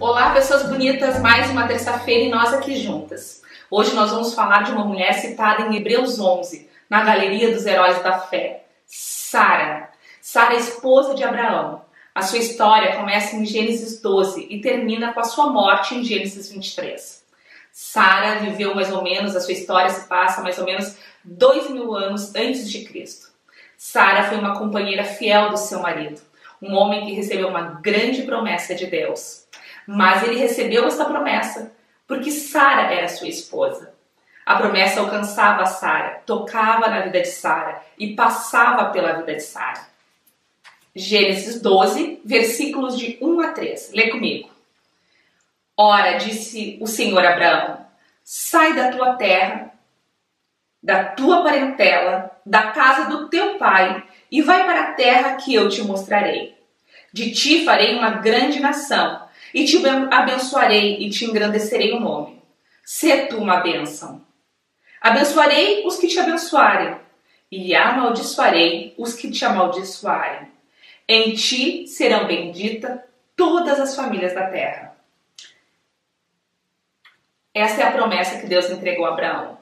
Olá, pessoas bonitas, mais uma terça-feira e nós aqui juntas. Hoje nós vamos falar de uma mulher citada em Hebreus 11, na galeria dos heróis da fé, Sara. Sara é esposa de Abraão. A sua história começa em Gênesis 12 e termina com a sua morte em Gênesis 23. Sara viveu mais ou menos, a sua história se passa mais ou menos 2000 anos antes de Cristo. Sara foi uma companheira fiel do seu marido, um homem que recebeu uma grande promessa de Deus. Mas ele recebeu essa promessa porque Sara era sua esposa. A promessa alcançava Sara, tocava na vida de Sara e passava pela vida de Sara. Gênesis 12, versículos de 1 a 3. Lê comigo. Ora, disse o Senhor a Abraão, sai da tua terra, da tua parentela, da casa do teu pai e vai para a terra que eu te mostrarei. De ti farei uma grande nação. E te abençoarei e te engrandecerei o nome. Sê tu uma bênção. Abençoarei os que te abençoarem e amaldiçoarei os que te amaldiçoarem. Em ti serão benditas todas as famílias da terra. Essa é a promessa que Deus entregou a Abraão,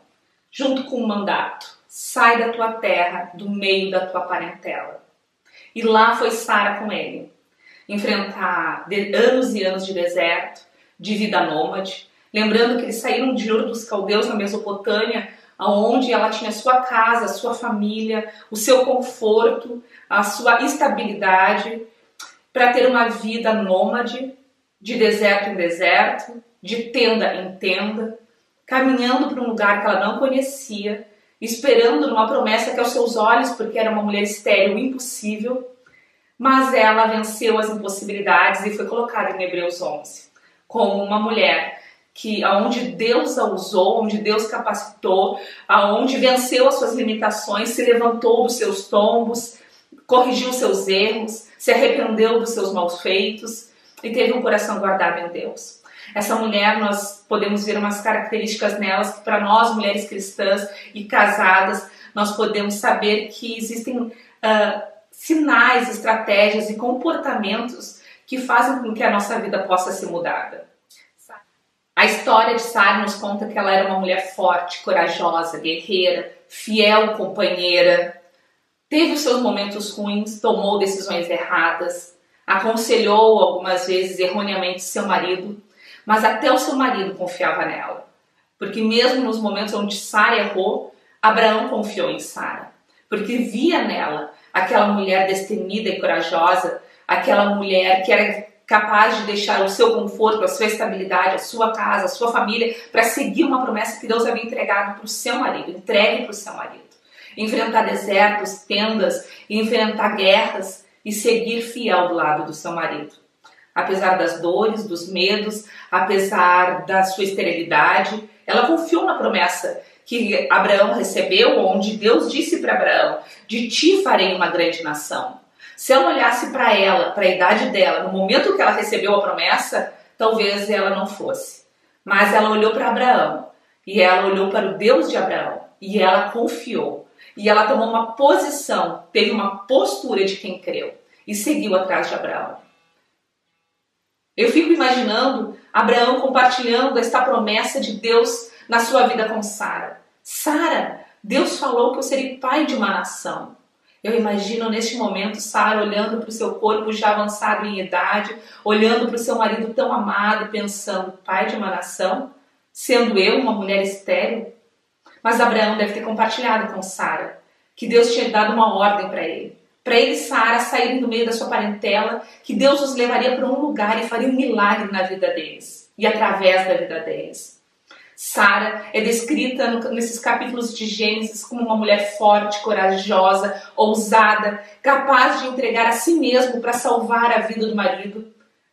junto com o mandato. Sai da tua terra, do meio da tua parentela. E lá foi Sara com ele. Enfrentar anos e anos de deserto, de vida nômade, lembrando que eles saíram de Ur dos Caldeus na Mesopotâmia, onde ela tinha sua casa, sua família, o seu conforto, a sua estabilidade, para ter uma vida nômade, de deserto em deserto, de tenda em tenda, caminhando para um lugar que ela não conhecia, esperando numa promessa que aos seus olhos, porque era uma mulher estéril, impossível, mas ela venceu as impossibilidades e foi colocada em Hebreus 11 como uma mulher que, aonde Deus a usou, onde Deus capacitou, aonde venceu as suas limitações, se levantou dos seus tombos, corrigiu seus erros, se arrependeu dos seus maus feitos e teve um coração guardado em Deus. Essa mulher, nós podemos ver umas características nelas que, para nós, mulheres cristãs e casadas, nós podemos saber que existem sinais, estratégias e comportamentos que fazem com que a nossa vida possa ser mudada. A história de Sara nos conta que ela era uma mulher forte, corajosa, guerreira, fiel companheira, teve os seus momentos ruins, tomou decisões erradas, aconselhou algumas vezes erroneamente seu marido, mas até o seu marido confiava nela, porque mesmo nos momentos onde Sara errou, Abraão confiou em Sara, porque via nela aquela mulher destemida e corajosa, aquela mulher que era capaz de deixar o seu conforto, a sua estabilidade, a sua casa, a sua família, para seguir uma promessa que Deus havia entregado para o seu marido, entregue para o seu marido. Enfrentar desertos, tendas, enfrentar guerras e seguir fiel do lado do seu marido. Apesar das dores, dos medos, apesar da sua esterilidade, ela confiou na promessa que Abraão recebeu, onde Deus disse para Abraão, de ti farei uma grande nação. Se ela olhasse para ela, para a idade dela, no momento que ela recebeu a promessa, talvez ela não fosse. Mas ela olhou para Abraão, e ela olhou para o Deus de Abraão, e ela confiou, e ela tomou uma posição, teve uma postura de quem creu, e seguiu atrás de Abraão. Eu fico imaginando Abraão compartilhando esta promessa de Deus na sua vida com Sara. Sara, Deus falou que eu serei pai de uma nação. Eu imagino neste momento Sara olhando para o seu corpo já avançado em idade, olhando para o seu marido tão amado, pensando, pai de uma nação, sendo eu uma mulher estéril? Mas Abraão deve ter compartilhado com Sara que Deus tinha dado uma ordem para ele. Para ele e Sara saírem do meio da sua parentela, que Deus os levaria para um lugar e faria um milagre na vida deles e através da vida deles. Sara é descrita nesses capítulos de Gênesis como uma mulher forte, corajosa, ousada, capaz de entregar a si mesma para salvar a vida do marido.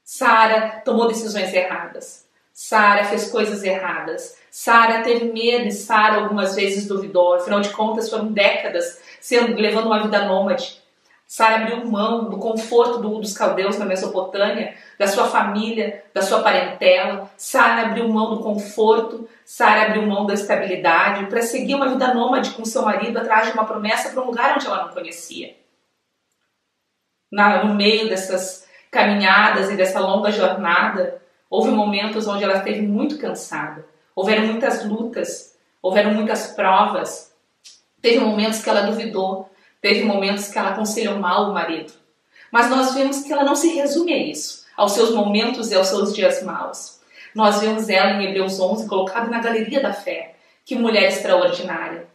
Sara tomou decisões erradas. Sara fez coisas erradas. Sara teve medo e Sara algumas vezes duvidou. Afinal de contas, foram décadas levando uma vida nômade. Sara abriu mão do conforto do Ur dos Caldeus na Mesopotâmia, da sua família, da sua parentela. Sara abriu mão do conforto, Sara abriu mão da estabilidade para seguir uma vida nômade com seu marido atrás de uma promessa para um lugar onde ela não conhecia. No meio dessas caminhadas e dessa longa jornada, Houve momentos onde ela esteve muito cansada. Houveram muitas lutas. Houveram muitas provas. Teve momentos que ela duvidou. Teve momentos que ela aconselhou mal o marido. Mas nós vemos que ela não se resume a isso, aos seus momentos e aos seus dias maus. Nós vemos ela em Hebreus 11 colocada na galeria da fé. Que mulher extraordinária.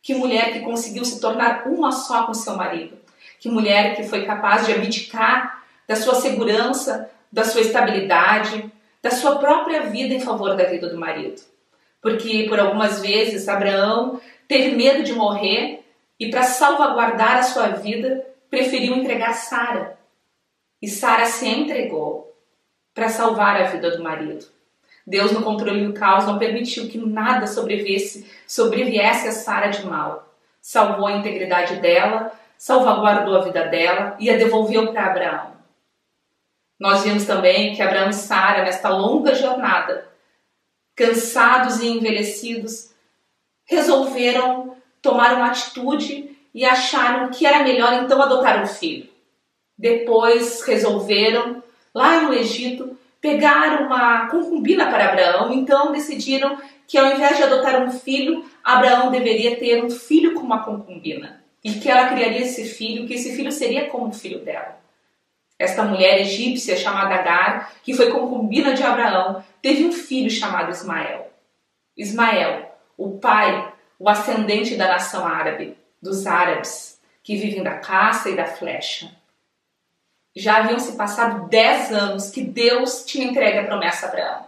Que mulher que conseguiu se tornar uma só com seu marido. Que mulher que foi capaz de abdicar da sua segurança, da sua estabilidade, da sua própria vida em favor da vida do marido. Porque por algumas vezes Abraão teve medo de morrer e para salvaguardar a sua vida preferiu entregar Sara. E Sara se entregou para salvar a vida do marido. Deus, no controle do caos, não permitiu que nada sobreviesse a Sara de mal. Salvou a integridade dela, salvaguardou a vida dela e a devolveu para Abraão. Nós vimos também que Abraão e Sara, nesta longa jornada, cansados e envelhecidos, resolveram tomar uma atitude e acharam que era melhor então adotar um filho. Depois resolveram, lá no Egito, pegaram uma concubina para Abraão, então decidiram que ao invés de adotar um filho, Abraão deveria ter um filho com uma concubina. E que ela criaria esse filho, que esse filho seria como o filho dela. Esta mulher egípcia chamada Agar, que foi concubina de Abraão, teve um filho chamado Ismael. Ismael, o pai, o ascendente da nação árabe, dos árabes, que vivem da caça e da flecha. Já haviam se passado 10 anos que Deus tinha entregue a promessa a Abraão.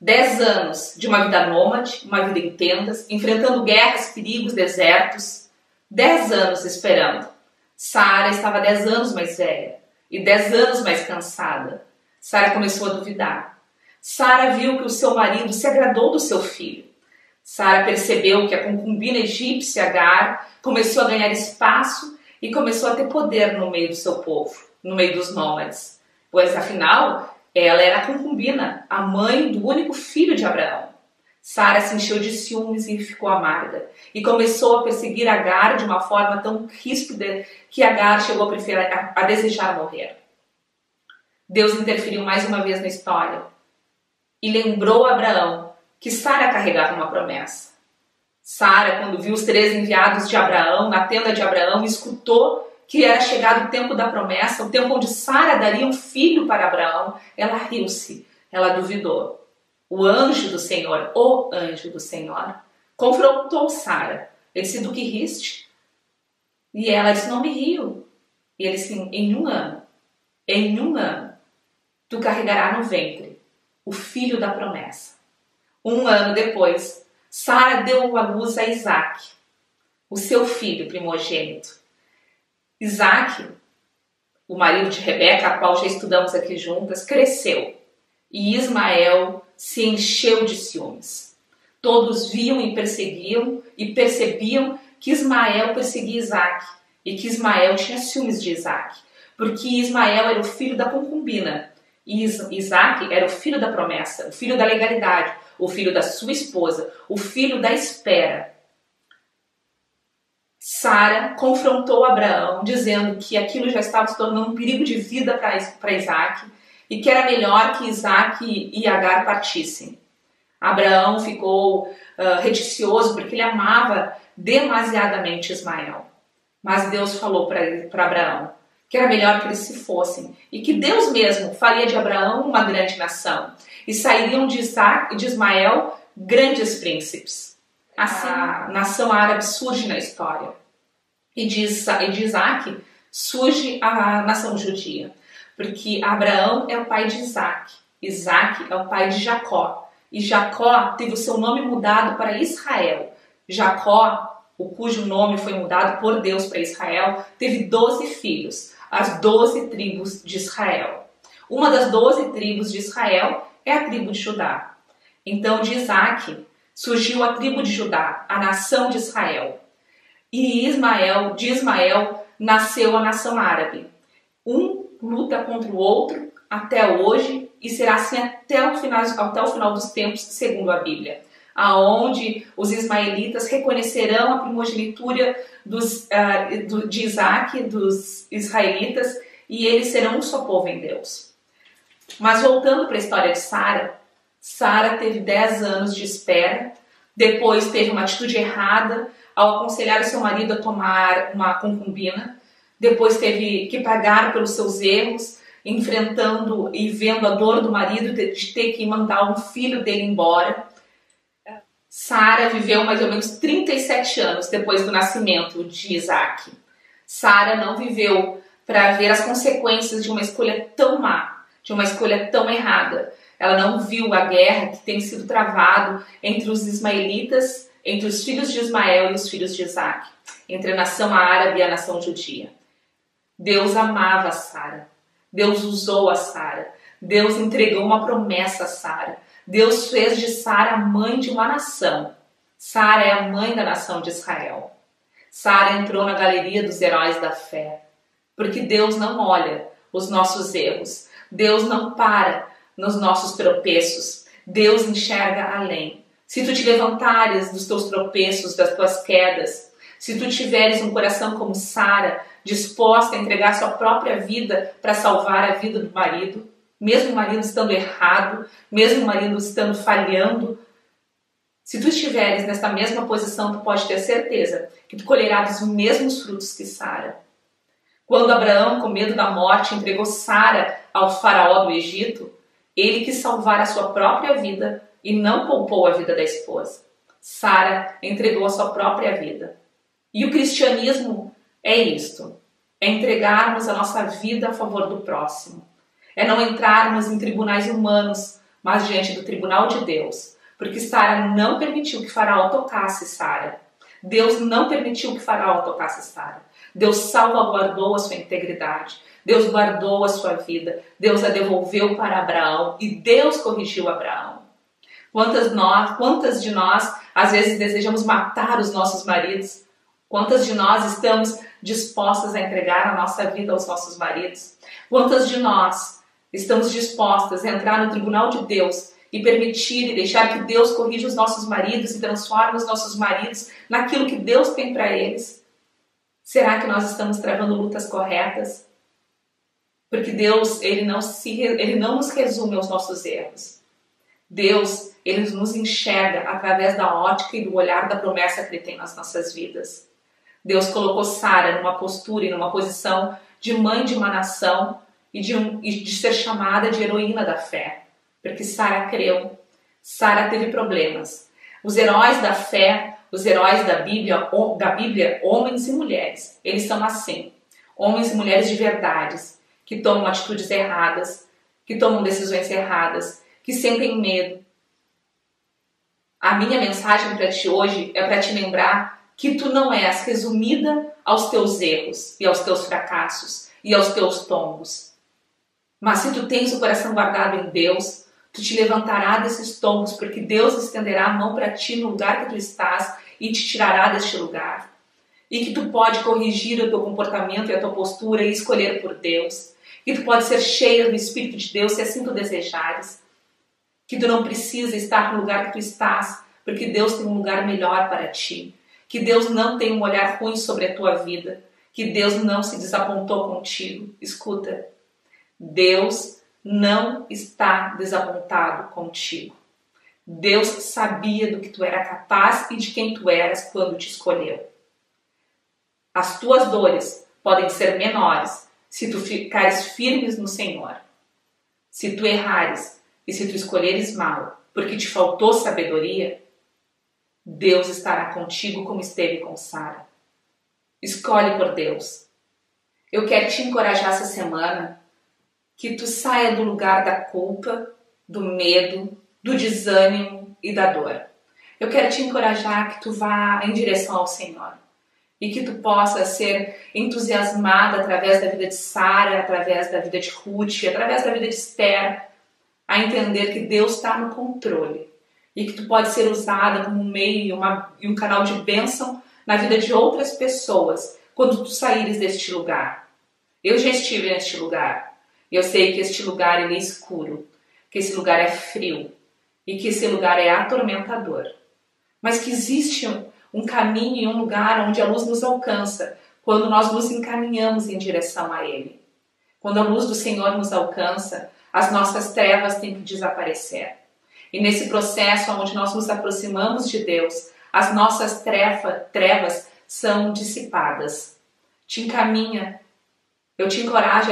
10 anos de uma vida nômade, uma vida em tendas, enfrentando guerras, perigos, desertos. 10 anos esperando. Sara estava 10 anos mais velha e 10 anos mais cansada. Sara começou a duvidar. Sara viu que o seu marido se agradou do seu filho. Sara percebeu que a concubina egípcia Agar começou a ganhar espaço e começou a ter poder no meio do seu povo, no meio dos nômades, pois afinal ela era a concubina, a mãe do único filho de Abraão. Sara se encheu de ciúmes e ficou amarga, e começou a perseguir Agar de uma forma tão ríspida que Agar chegou a desejar morrer. Deus interferiu mais uma vez na história e lembrou a Abraão que Sara carregava uma promessa. Sara, quando viu os 3 enviados de Abraão na tenda de Abraão, escutou que era chegado o tempo da promessa, o tempo onde Sara daria um filho para Abraão, ela riu-se, ela duvidou. O anjo do Senhor, confrontou Sara. Ele disse, do que riste? E ela disse, não me rio. E ele disse, em um ano, tu carregarás no ventre o filho da promessa. 1 ano depois, Sara deu à luz a Isaque, o seu filho primogênito. Isaque, o marido de Rebeca, a qual já estudamos aqui juntas, cresceu e Ismael se encheu de ciúmes. Todos viam e percebiam que Ismael perseguia Isaque e que Ismael tinha ciúmes de Isaque, porque Ismael era o filho da concubina e Isaque era o filho da promessa, o filho da legalidade, o filho da sua esposa, o filho da espera. Sara confrontou Abraão, dizendo que aquilo já estava se tornando um perigo de vida para Isaque e que era melhor que Isaque e Agar partissem. Abraão ficou reticioso porque ele amava demasiadamente Ismael. Mas Deus falou para Abraão que era melhor que eles se fossem e que Deus mesmo faria de Abraão uma grande nação e sairiam de Isaque e de Ismael grandes príncipes. Assim, a nação árabe surge na história e de Isaque surge a nação judia, porque Abraão é o pai de Isaque, Isaque é o pai de Jacó e Jacó teve o seu nome mudado para Israel. Jacó, o cujo nome foi mudado por Deus para Israel, teve 12 filhos, as 12 tribos de Israel. Uma das 12 tribos de Israel é a tribo de Judá. Então, de Isaque surgiu a tribo de Judá, a nação de Israel. E de Ismael nasceu a nação árabe. Um luta contra o outro até hoje e será assim até o final dos tempos, segundo a Bíblia. Aonde os ismaelitas reconhecerão a primogenitura de Isaque, dos israelitas, e eles serão um só povo em Deus. Mas voltando para a história de Sara, Sara teve 10 anos de espera, depois teve uma atitude errada ao aconselhar o seu marido a tomar uma concubina, depois teve que pagar pelos seus erros, enfrentando e vendo a dor do marido de ter que mandar um filho dele embora. Sara viveu mais ou menos 37 anos depois do nascimento de Isaque. Sara não viveu para ver as consequências de uma escolha tão má, de uma escolha tão errada. Ela não viu a guerra que tem sido travada entre os ismaelitas, entre os filhos de Ismael e os filhos de Isaque, entre a nação árabe e a nação judia. Deus amava a Sara. Deus usou a Sara. Deus entregou uma promessa a Sara. Deus fez de Sara a mãe de uma nação. Sara é a mãe da nação de Israel. Sara entrou na galeria dos heróis da fé. Porque Deus não olha os nossos erros. Deus não para nos nossos tropeços. Deus enxerga além. Se tu te levantares dos teus tropeços, das tuas quedas, se tu tiveres um coração como Sara, disposta a entregar sua própria vida para salvar a vida do marido, mesmo o marido estando errado, mesmo o marido estando falhando, se tu estiveres nessa mesma posição, tu pode ter certeza que tu colherás os mesmos frutos que Sara. Quando Abraão, com medo da morte, entregou Sara ao faraó do Egito, ele quis salvar a sua própria vida e não poupou a vida da esposa. Sara entregou a sua própria vida. E o cristianismo é isto, é entregarmos a nossa vida a favor do próximo. É não entrarmos em tribunais humanos, mas diante do tribunal de Deus. Porque Sara não permitiu que Faraó tocasse Sara. Deus não permitiu que Faraó tocasse Sara. Deus salvaguardou a sua integridade. Deus guardou a sua vida. Deus a devolveu para Abraão e Deus corrigiu Abraão. Quantas de nós, às vezes, desejamos matar os nossos maridos? Quantas de nós estamos dispostas a entregar a nossa vida aos nossos maridos? Quantas de nós estamos dispostas a entrar no tribunal de Deus e permitir e deixar que Deus corrija os nossos maridos e transforme os nossos maridos naquilo que Deus tem para eles? Será que nós estamos travando lutas corretas? Porque Deus, ele não nos resume aos nossos erros. Deus, ele nos enxerga através da ótica e do olhar da promessa que ele tem nas nossas vidas. Deus colocou Sara numa postura e numa posição de mãe de uma nação e de ser chamada de heroína da fé. Porque Sara creu. Sara teve problemas. Os heróis da fé, os heróis da Bíblia, homens e mulheres, eles são assim. Homens e mulheres de verdades, que tomam atitudes erradas, que tomam decisões erradas, que sentem medo. A minha mensagem para ti hoje é para te lembrar que tu não és resumida aos teus erros e aos teus fracassos e aos teus tombos. Mas se tu tens o coração guardado em Deus, tu te levantarás desses tombos, porque Deus estenderá a mão para ti no lugar que tu estás e te tirará deste lugar. E que tu pode corrigir o teu comportamento e a tua postura e escolher por Deus. Que tu pode ser cheia do Espírito de Deus se assim tu desejares. Que tu não precisa estar no lugar que tu estás, porque Deus tem um lugar melhor para ti. Que Deus não tem um olhar ruim sobre a tua vida. Que Deus não se desapontou contigo. Escuta, Deus não está desapontado contigo. Deus sabia do que tu era capaz e de quem tu eras quando te escolheu. As tuas dores podem ser menores se tu ficares firmes no Senhor. Se tu errares e se tu escolheres mal porque te faltou sabedoria, Deus estará contigo como esteve com Sara. Escolhe por Deus. Eu quero te encorajar essa semana que tu saia do lugar da culpa, do medo, do desânimo e da dor. Eu quero te encorajar que tu vá em direção ao Senhor e que tu possa ser entusiasmada através da vida de Sara, através da vida de Ruth, através da vida de Esther, a entender que Deus está no controle. E que tu pode ser usada como um meio e um canal de bênção na vida de outras pessoas quando tu saíres deste lugar. Eu já estive neste lugar. E eu sei que este lugar ele é escuro, que esse lugar é frio e que esse lugar é atormentador. Mas que existe um caminho e um lugar onde a luz nos alcança quando nós nos encaminhamos em direção a ele. Quando a luz do Senhor nos alcança, as nossas trevas têm que desaparecer. E nesse processo onde nós nos aproximamos de Deus, as nossas trevas são dissipadas. Te encaminha, eu te encorajo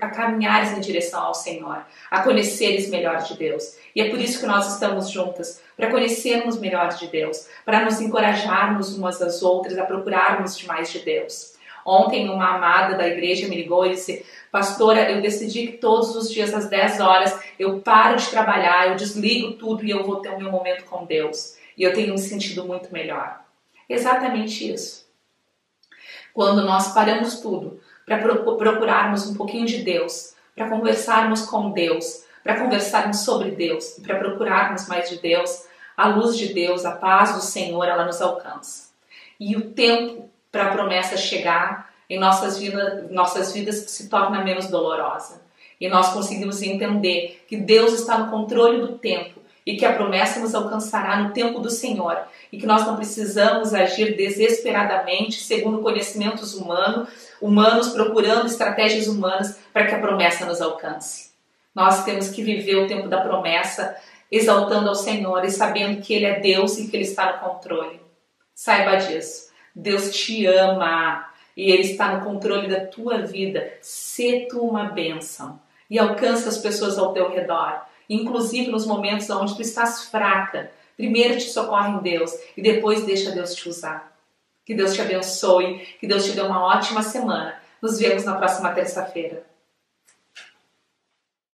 a caminhares em direção ao Senhor, a conheceres melhor de Deus. E é por isso que nós estamos juntas, para conhecermos melhor de Deus, para nos encorajarmos umas às outras, a procurarmos demais de Deus. Ontem uma amada da igreja me ligou e disse: pastora, eu decidi que todos os dias às 10 horas eu paro de trabalhar, eu desligo tudo e eu vou ter o meu momento com Deus. E eu tenho me sentido muito melhor. Exatamente isso. Quando nós paramos tudo para procurarmos um pouquinho de Deus, para conversarmos com Deus, para conversarmos sobre Deus, para procurarmos mais de Deus, a luz de Deus, a paz do Senhor, ela nos alcança. E o tempo para a promessa chegar em nossas vidas se torna menos dolorosa. E nós conseguimos entender que Deus está no controle do tempo e que a promessa nos alcançará no tempo do Senhor e que nós não precisamos agir desesperadamente segundo conhecimentos humanos, procurando estratégias humanas para que a promessa nos alcance. Nós temos que viver o tempo da promessa exaltando ao Senhor e sabendo que Ele é Deus e que Ele está no controle. Saiba disso. Deus te ama e Ele está no controle da tua vida. Sê tu uma bênção e alcança as pessoas ao teu redor, inclusive nos momentos onde tu estás fraca. Primeiro te socorre em Deus e depois deixa Deus te usar. Que Deus te abençoe, que Deus te dê uma ótima semana. Nos vemos na próxima terça-feira.